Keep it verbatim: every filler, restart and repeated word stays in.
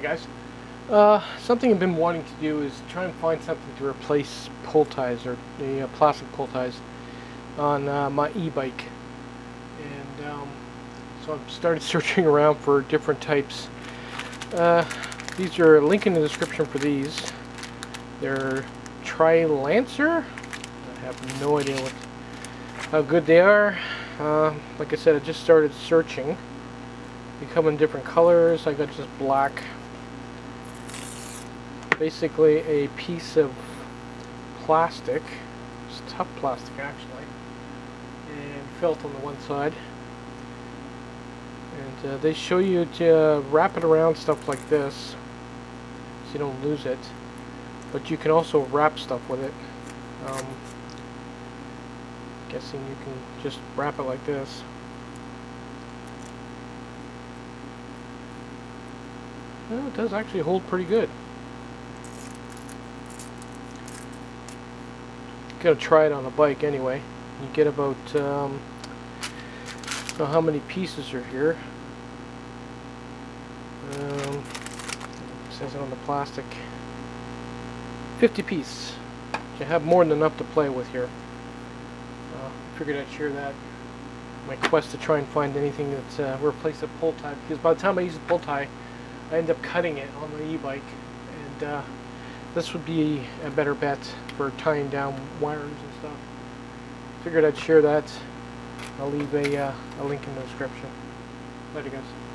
Hey guys, uh, something I've been wanting to do is try and find something to replace pull ties or the uh, plastic pull ties on uh, my e-bike, and um, so I've started searching around for different types. Uh, these are a link in the description for these. They're Trilancer. I have no idea what, how good they are. Uh, like I said, I just started searching. They come in different colors. I got just black. Basically a piece of plastic. It's tough plastic actually. And felt on the one side. And uh, they show you to uh, wrap it around stuff like this so you don't lose it. But you can also wrap stuff with it. Um, guessing you can just wrap it like this. Well, it does actually hold pretty good. Gotta try it on a bike anyway. You get about, um, I don't know how many pieces are here. Um, it says it on the plastic. fifty piece. You have more than enough to play with here. Uh, figured I'd share that. My quest to try and find anything that's uh, replaced a pull tie, because by the time I use a pull tie, I end up cutting it on the e-bike, and uh, this would be a better bet for tying down wires and stuff. Figured I'd share that. I'll leave a, uh, a link in the description. Later guys.